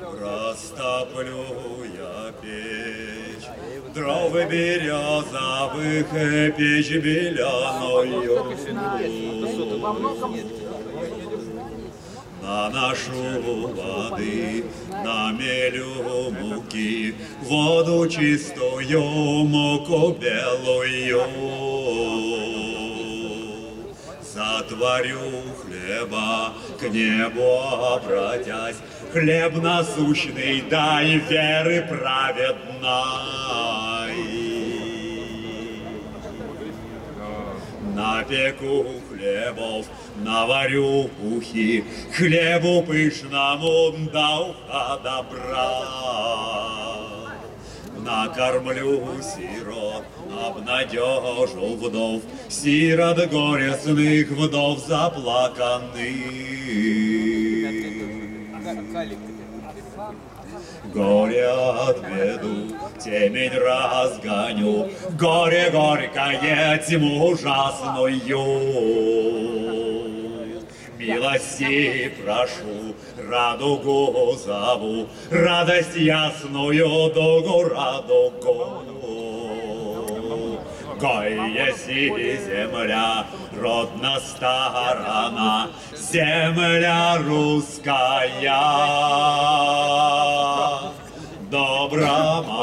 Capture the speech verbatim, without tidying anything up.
Растоплю я печь, дров березовых, печь беляную. Наношу воды, намелю муки, воду чистую, муку белую. Затворю хлеба, к небу обратясь, хлеб насущный дай веры праведной. Напеку хлебов, наварю ухи, хлебу пышному до уха добра. Накормлю сирот, обнадежу вдов, сирот горестных, вдов заплаканных. Горе от беду, темень разгоню, горе горькое, тьму ужасную. Милости прошу, радугу зову, радость ясную, дугу, радугу. Гой, еси земля, родна сторона, земля русская, добра.